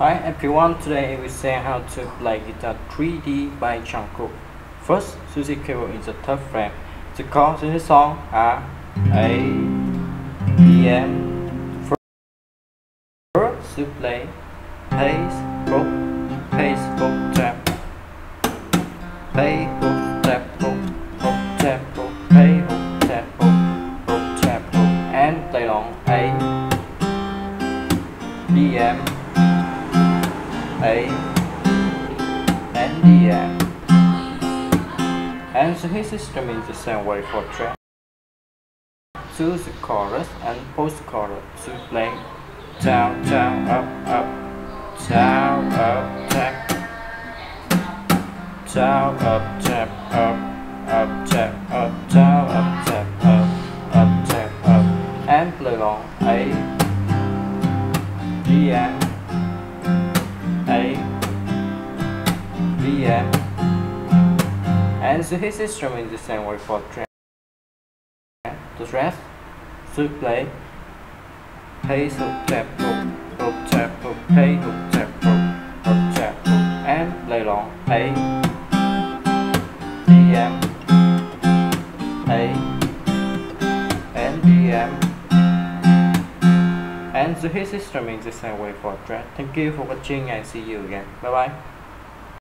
Hi everyone, today I will say how to play guitar 3D by Jungkook. First, Suzuki Capo in the 3rd frame. The chords in this song are A, E, M. First, you play bass, book, tap, bass, book, tap, book, tap, book, bass, book, tap, book, tap, book, and play along A, E, M. A and D M, and so his system is the same way for track to the chorus and post chorus to play down down up up down up tap down up tap up up tap up down up tap up up tap up, and play along A D M. A, B, M, and so his instrument is the same way for track. The rest should play hey hook tap hook tap hook hey hook tap hook tap hook, and play along A, D, M, A, and D, M. And so his instrument is the same way for track. Thank you for watching and see you again. Bye bye.